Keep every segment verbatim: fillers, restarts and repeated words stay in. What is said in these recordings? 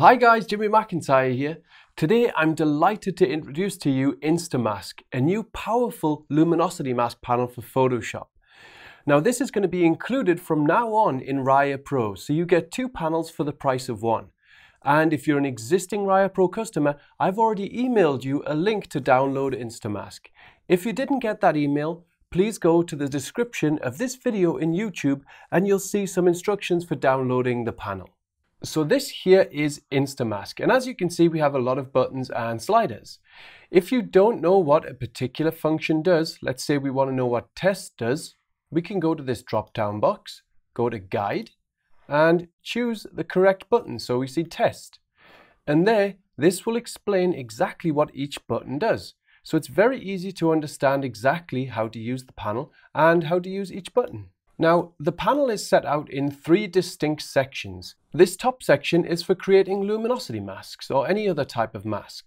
Hi guys, Jimmy McIntyre here. Today I'm delighted to introduce to you InstaMask, a new powerful luminosity mask panel for Photoshop. Now this is going to be included from now on in Raya Pro, so you get two panels for the price of one. And if you're an existing Raya Pro customer, I've already emailed you a link to download InstaMask. If you didn't get that email, please go to the description of this video in YouTube and you'll see some instructions for downloading the panel. So this here is InstaMask, and as you can see we have a lot of buttons and sliders. If you don't know what a particular function does, let's say we want to know what test does, we can go to this drop down box, go to guide and choose the correct button, so we see test. And there, this will explain exactly what each button does. So it's very easy to understand exactly how to use the panel and how to use each button. Now, the panel is set out in three distinct sections. This top section is for creating luminosity masks or any other type of mask.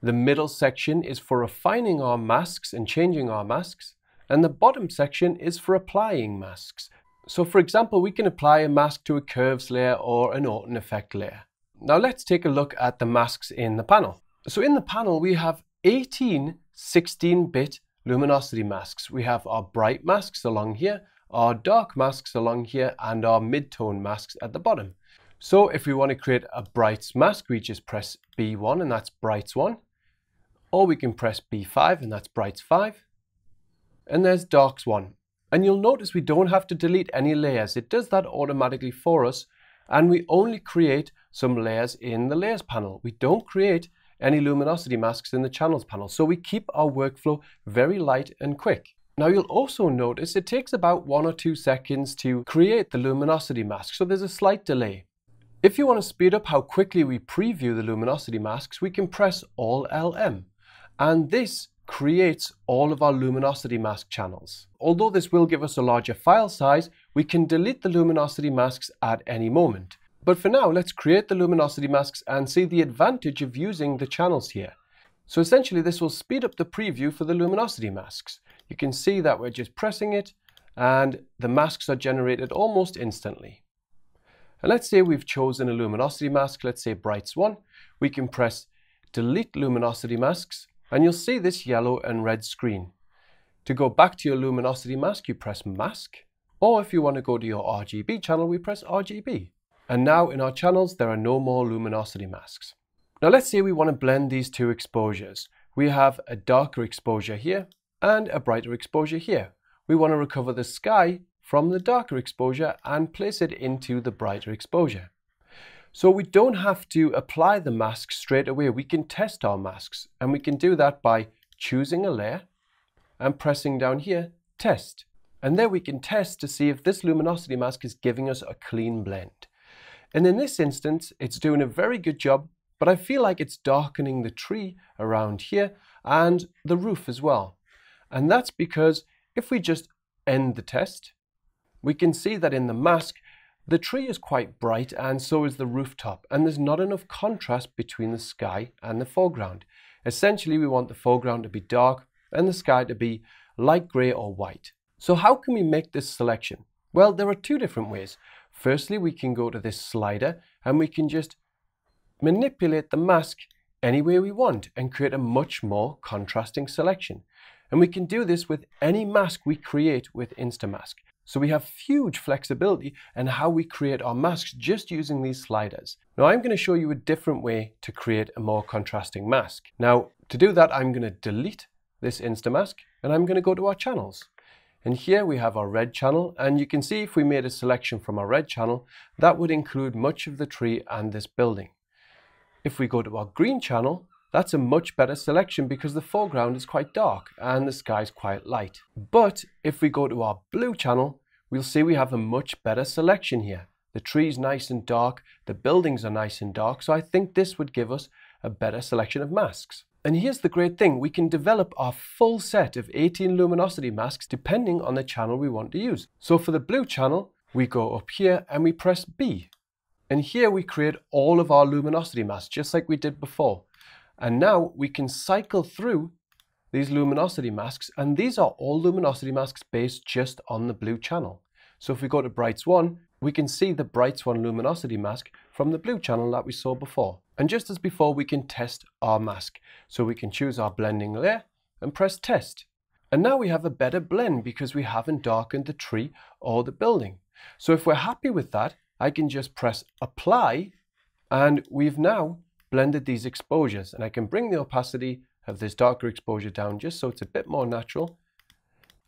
The middle section is for refining our masks and changing our masks. And the bottom section is for applying masks. So for example, we can apply a mask to a curves layer or an Orton effect layer. Now let's take a look at the masks in the panel. So in the panel, we have eighteen sixteen-bit luminosity masks. We have our bright masks along here, our dark masks along here, and our mid-tone masks at the bottom. So if we want to create a brights mask, we just press B one and that's brights one, or we can press B five and that's brights five, and there's darks one. And you'll notice we don't have to delete any layers. It does that automatically for us, and we only create some layers in the layers panel. We don't create any luminosity masks in the channels panel, so we keep our workflow very light and quick. Now you'll also notice it takes about one or two seconds to create the luminosity mask, so there's a slight delay. If you want to speed up how quickly we preview the luminosity masks, we can press all L M, and this creates all of our luminosity mask channels. Although this will give us a larger file size, we can delete the luminosity masks at any moment. But for now, let's create the luminosity masks and see the advantage of using the channels here. So essentially this will speed up the preview for the luminosity masks. You can see that we're just pressing it and the masks are generated almost instantly. And let's say we've chosen a luminosity mask, let's say brights one. We can press delete luminosity masks and you'll see this yellow and red screen. To go back to your luminosity mask, you press mask, or if you want to go to your R G B channel, we press R G B. And now in our channels, there are no more luminosity masks. Now let's say we want to blend these two exposures. We have a darker exposure here and a brighter exposure here. We want to recover the sky from the darker exposure and place it into the brighter exposure. So we don't have to apply the mask straight away. We can test our masks, and we can do that by choosing a layer and pressing down here, test. And there we can test to see if this luminosity mask is giving us a clean blend. And in this instance, it's doing a very good job, but I feel like it's darkening the tree around here and the roof as well. And that's because if we just end the test, we can see that in the mask, the tree is quite bright and so is the rooftop, and there's not enough contrast between the sky and the foreground. Essentially, we want the foreground to be dark and the sky to be light grey or white. So how can we make this selection? Well, there are two different ways. Firstly, we can go to this slider and we can just manipulate the mask any way we want and create a much more contrasting selection. And we can do this with any mask we create with InstaMask. So we have huge flexibility in how we create our masks just using these sliders. Now I'm going to show you a different way to create a more contrasting mask. Now to do that, I'm going to delete this InstaMask and I'm going to go to our channels. And here we have our red channel, and you can see if we made a selection from our red channel, that would include much of the tree and this building. If we go to our green channel, that's a much better selection because the foreground is quite dark and the sky is quite light. But if we go to our blue channel, we'll see we have a much better selection here. The tree's nice and dark, the buildings are nice and dark, so I think this would give us a better selection of masks. And here's the great thing, we can develop our full set of eighteen luminosity masks depending on the channel we want to use. So for the blue channel, we go up here and we press B. And here we create all of our luminosity masks, just like we did before. And now we can cycle through these luminosity masks, and these are all luminosity masks based just on the blue channel. So if we go to brights one, we can see the brights one luminosity mask from the blue channel that we saw before. And just as before, we can test our mask. So we can choose our blending layer and press test. And now we have a better blend because we haven't darkened the tree or the building. So if we're happy with that, I can just press apply and we've now blended these exposures, and I can bring the opacity of this darker exposure down just so it's a bit more natural.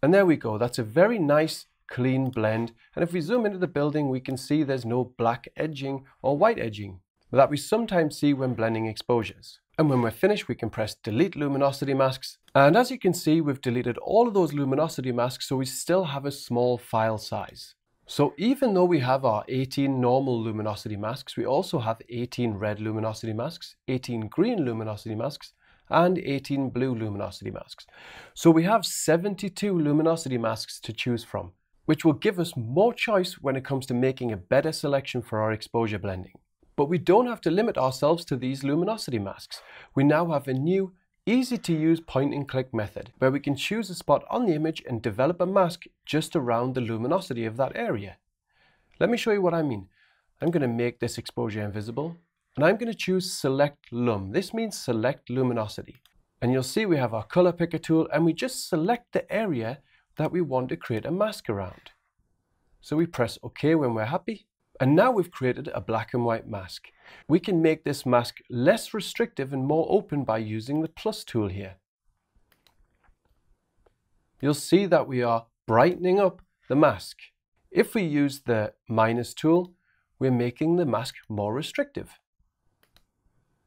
And there we go. That's a very nice clean blend. And if we zoom into the building, we can see there's no black edging or white edging that we sometimes see when blending exposures. And when we're finished, we can press delete luminosity masks. And as you can see, we've deleted all of those luminosity masks, so we still have a small file size. So even though we have our eighteen normal luminosity masks, we also have eighteen red luminosity masks, eighteen green luminosity masks, and eighteen blue luminosity masks. So we have seventy-two luminosity masks to choose from, which will give us more choice when it comes to making a better selection for our exposure blending. But we don't have to limit ourselves to these luminosity masks. We now have a new, easy to use point and click method where we can choose a spot on the image and develop a mask just around the luminosity of that area. Let me show you what I mean. I'm going to make this exposure invisible and I'm going to choose select lum. This means select luminosity. And you'll see we have our color picker tool and we just select the area that we want to create a mask around. So we press OK when we're happy. And now we've created a black and white mask. We can make this mask less restrictive and more open by using the plus tool here. You'll see that we are brightening up the mask. If we use the minus tool, we're making the mask more restrictive.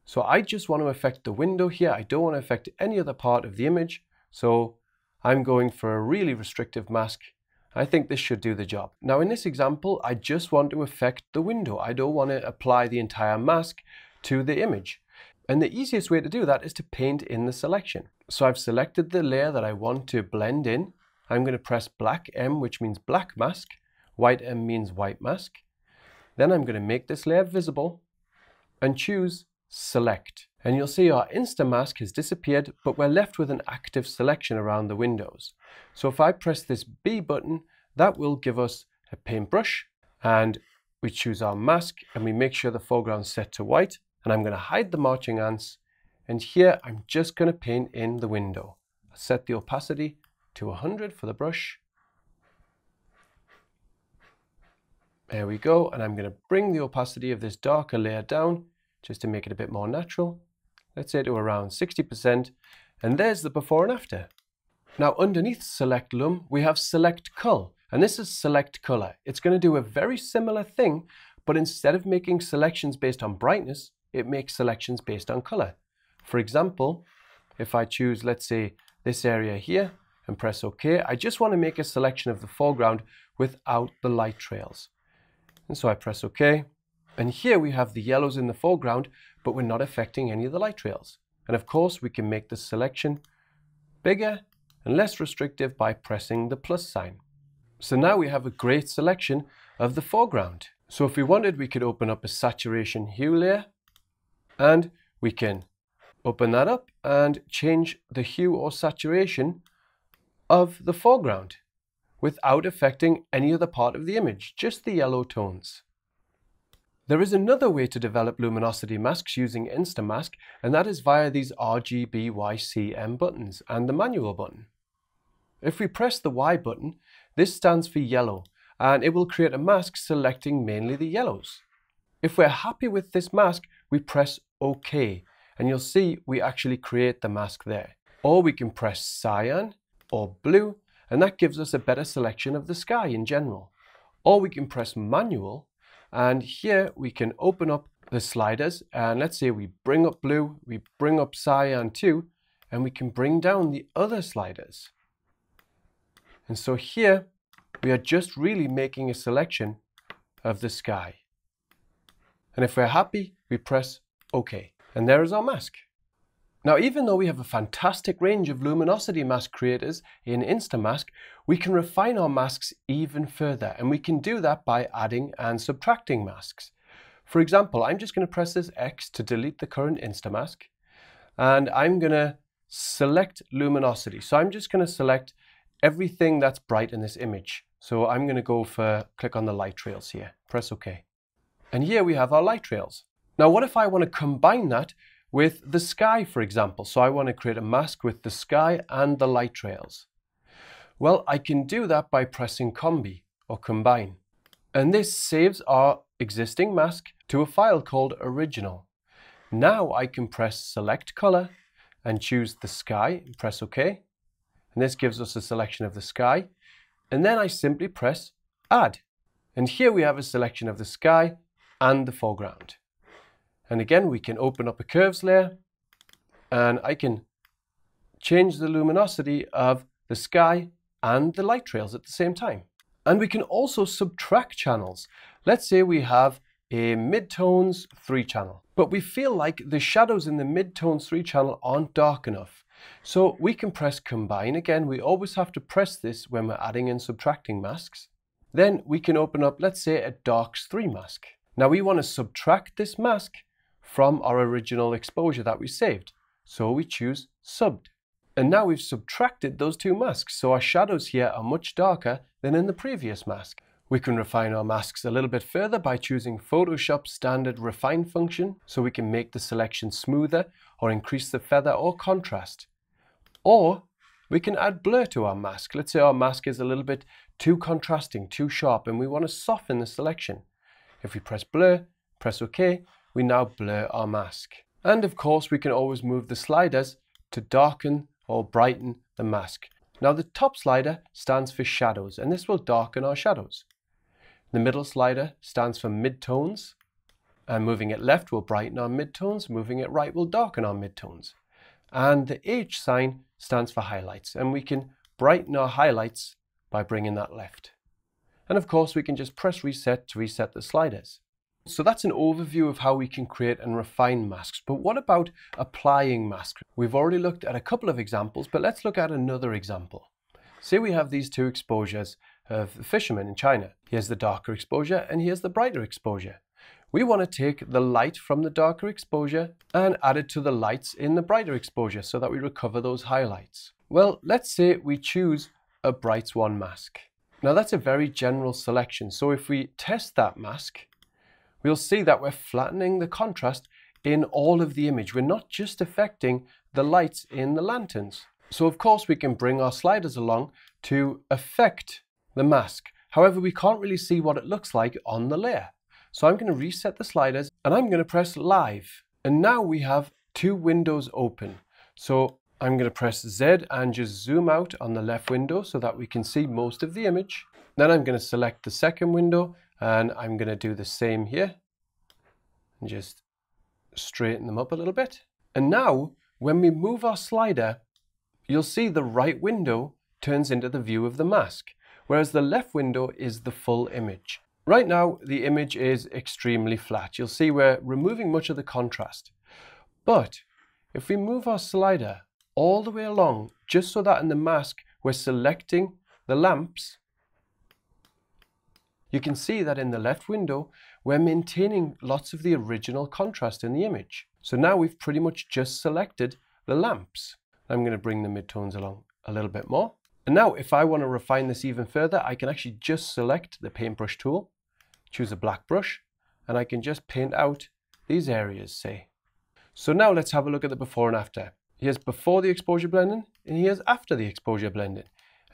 So I just want to affect the window here. I don't want to affect any other part of the image. So I'm going for a really restrictive mask. I think this should do the job. Now in this example, I just want to affect the window. I don't want to apply the entire mask to the image. And the easiest way to do that is to paint in the selection. So I've selected the layer that I want to blend in. I'm going to press black M, which means black mask. White M means white mask. Then I'm going to make this layer visible and choose select. And you'll see our InstaMask has disappeared, but we're left with an active selection around the windows. So if I press this B button, that will give us a paintbrush and we choose our mask and we make sure the foreground's set to white, and I'm going to hide the marching ants. And here I'm just going to paint in the window. Set the opacity to one hundred for the brush. There we go. And I'm going to bring the opacity of this darker layer down just to make it a bit more natural. Let's say to around sixty percent, and there's the before and after. Now underneath select lum, we have select cull, and this is select color. It's going to do a very similar thing, but instead of making selections based on brightness, it makes selections based on color. For example, if I choose, let's say, this area here and press OK, I just want to make a selection of the foreground without the light trails. And so I press OK. And here we have the yellows in the foreground, but we're not affecting any of the light trails. And of course, we can make the selection bigger and less restrictive by pressing the plus sign. So now we have a great selection of the foreground. So if we wanted, we could open up a saturation hue layer, and we can open that up and change the hue or saturation of the foreground without affecting any other part of the image, just the yellow tones. There is another way to develop luminosity masks using InstaMask, and that is via these R G B Y C M buttons and the manual button. If we press the Y button, this stands for yellow, and it will create a mask selecting mainly the yellows. If we're happy with this mask, we press OK, and you'll see we actually create the mask there. Or we can press cyan or blue, and that gives us a better selection of the sky in general. Or we can press manual, and here we can open up the sliders, and let's say we bring up blue, we bring up cyan too, and we can bring down the other sliders. And so here we are just really making a selection of the sky. And if we're happy, we press OK. And there is our mask. Now, even though we have a fantastic range of luminosity mask creators in InstaMask, we can refine our masks even further, and we can do that by adding and subtracting masks. For example, I'm just going to press this X to delete the current InstaMask, and I'm going to select luminosity. So I'm just going to select everything that's bright in this image. So I'm going to go for, click on the light trails here, press OK. And here we have our light trails. Now, what if I want to combine that with the sky, for example? So I want to create a mask with the sky and the light trails. Well, I can do that by pressing Combi or Combine. And this saves our existing mask to a file called Original. Now I can press Select Color and choose the sky and press OK. And this gives us a selection of the sky. And then I simply press Add. And here we have a selection of the sky and the foreground. And again, we can open up a curves layer and I can change the luminosity of the sky and the light trails at the same time. And we can also subtract channels. Let's say we have a midtones three channel, but we feel like the shadows in the midtones three channel aren't dark enough. So we can press Combine. Again, we always have to press this when we're adding and subtracting masks. Then we can open up, let's say, a darks three mask. Now we want to subtract this mask from our original exposure that we saved. So we choose Subbed. And now we've subtracted those two masks, so our shadows here are much darker than in the previous mask. We can refine our masks a little bit further by choosing Photoshop's standard refine function, so we can make the selection smoother or increase the feather or contrast. Or we can add blur to our mask. Let's say our mask is a little bit too contrasting, too sharp, and we want to soften the selection. If we press blur, press OK, we now blur our mask. And of course, we can always move the sliders to darken or brighten the mask. Now the top slider stands for shadows, and this will darken our shadows. The middle slider stands for midtones, and moving it left will brighten our midtones, moving it right will darken our midtones. And the H sign stands for highlights, and we can brighten our highlights by bringing that left. And of course, we can just press reset to reset the sliders. So that's an overview of how we can create and refine masks. But what about applying masks? We've already looked at a couple of examples, but let's look at another example. Say we have these two exposures of the fishermen in China. Here's the darker exposure and here's the brighter exposure. We want to take the light from the darker exposure and add it to the lights in the brighter exposure so that we recover those highlights. Well, let's say we choose a brights one mask. Now that's a very general selection. So if we test that mask, we'll see that we're flattening the contrast in all of the image. We're not just affecting the lights in the lanterns. So of course we can bring our sliders along to affect the mask. However, we can't really see what it looks like on the layer. So I'm going to reset the sliders and I'm going to press Live. And now we have two windows open. So I'm going to press Z and just zoom out on the left window so that we can see most of the image. Then I'm going to select the second window and I'm going to do the same here and just straighten them up a little bit. And now when we move our slider, you'll see the right window turns into the view of the mask, whereas the left window is the full image. Right now, the image is extremely flat. You'll see we're removing much of the contrast. But if we move our slider all the way along, just so that in the mask we're selecting the lamps, you can see that in the left window, we're maintaining lots of the original contrast in the image. So now we've pretty much just selected the lamps. I'm going to bring the midtones along a little bit more. And now if I want to refine this even further, I can actually just select the paintbrush tool, choose a black brush, and I can just paint out these areas, say. So now let's have a look at the before and after. Here's before the exposure blending and here's after the exposure blending.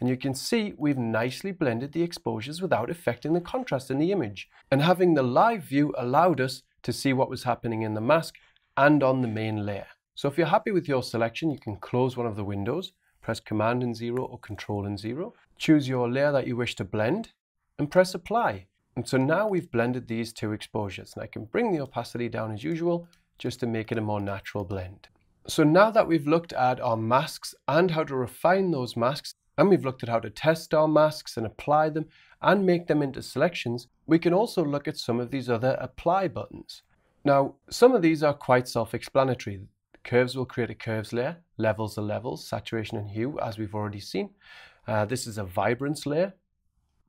And you can see we've nicely blended the exposures without affecting the contrast in the image. And having the live view allowed us to see what was happening in the mask and on the main layer. So if you're happy with your selection, you can close one of the windows, press Command and zero or Control and zero, choose your layer that you wish to blend and press Apply. And so now we've blended these two exposures, and I can bring the opacity down as usual just to make it a more natural blend. So now that we've looked at our masks and how to refine those masks, and we've looked at how to test our masks and apply them and make them into selections, we can also look at some of these other apply buttons. Now, some of these are quite self-explanatory. Curves will create a curves layer, levels are levels, saturation and hue, as we've already seen. Uh, this is a vibrance layer.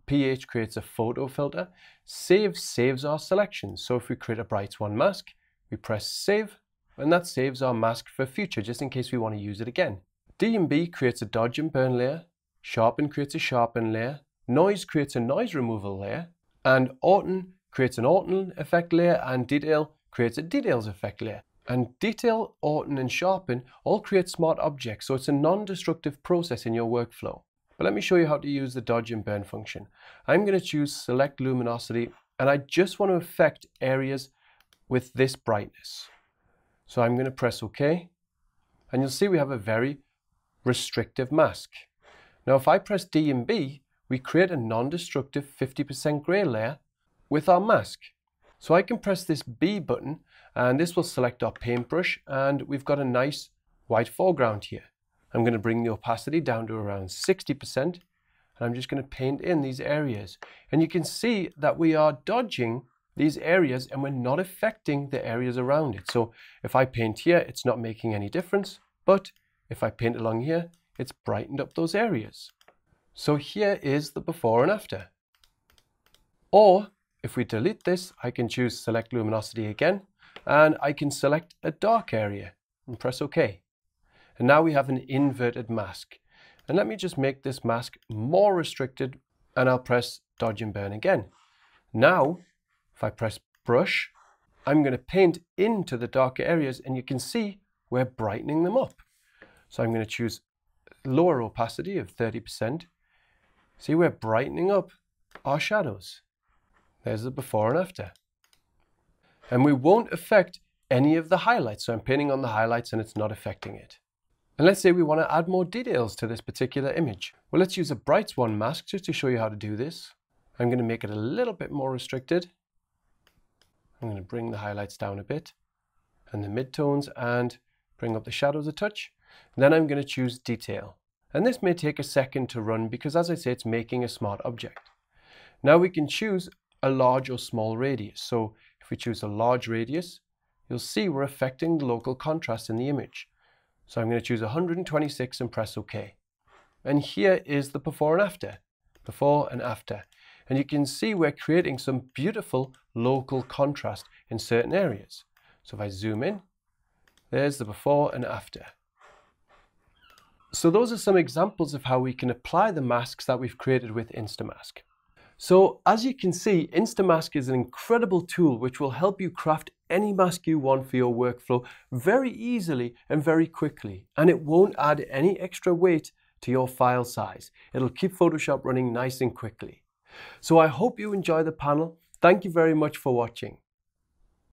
P H creates a photo filter. Save saves our selections. So if we create a brights one mask, we press Save, and that saves our mask for future, just in case we want to use it again. D and B creates a dodge and burn layer, sharpen creates a sharpen layer, noise creates a noise removal layer, and Orton creates an Orton effect layer, and detail creates a details effect layer. And detail, Orton and sharpen all create smart objects, so it's a non-destructive process in your workflow. But let me show you how to use the dodge and burn function. I'm going to choose select luminosity, and I just want to affect areas with this brightness. So I'm going to press OK, and you'll see we have a very restrictive mask. Now if I press D and B, we create a non-destructive fifty percent grey layer with our mask. So I can press this B button, and this will select our paintbrush, and we've got a nice white foreground here. I'm going to bring the opacity down to around sixty percent, and I'm just going to paint in these areas. And you can see that we are dodging these areas, and we're not affecting the areas around it. So if I paint here, it's not making any difference, but if I paint along here, it's brightened up those areas. So here is the before and after. Or if we delete this, I can choose select luminosity again, and I can select a dark area and press OK. And now we have an inverted mask. And let me just make this mask more restricted, and I'll press dodge and burn again. Now, if I press brush, I'm going to paint into the darker areas, and you can see we're brightening them up. So I'm going to choose lower opacity of thirty percent. See, we're brightening up our shadows. There's the before and after. And we won't affect any of the highlights. So I'm painting on the highlights and it's not affecting it. And let's say we want to add more details to this particular image. Well, let's use a bright swan mask just to show you how to do this. I'm going to make it a little bit more restricted. I'm going to bring the highlights down a bit and the midtones, and bring up the shadows a touch. And then I'm going to choose detail. And this may take a second to run because, as I say, it's making a smart object. Now we can choose a large or small radius. So if we choose a large radius, you'll see we're affecting the local contrast in the image. So I'm going to choose one hundred twenty-six and press OK. And here is the before and after, before and after. And you can see we're creating some beautiful local contrast in certain areas. So if I zoom in, there's the before and after. So those are some examples of how we can apply the masks that we've created with InstaMask. So as you can see, InstaMask is an incredible tool which will help you craft any mask you want for your workflow very easily and very quickly. And it won't add any extra weight to your file size. It'll keep Photoshop running nice and quickly. So I hope you enjoy the panel. Thank you very much for watching.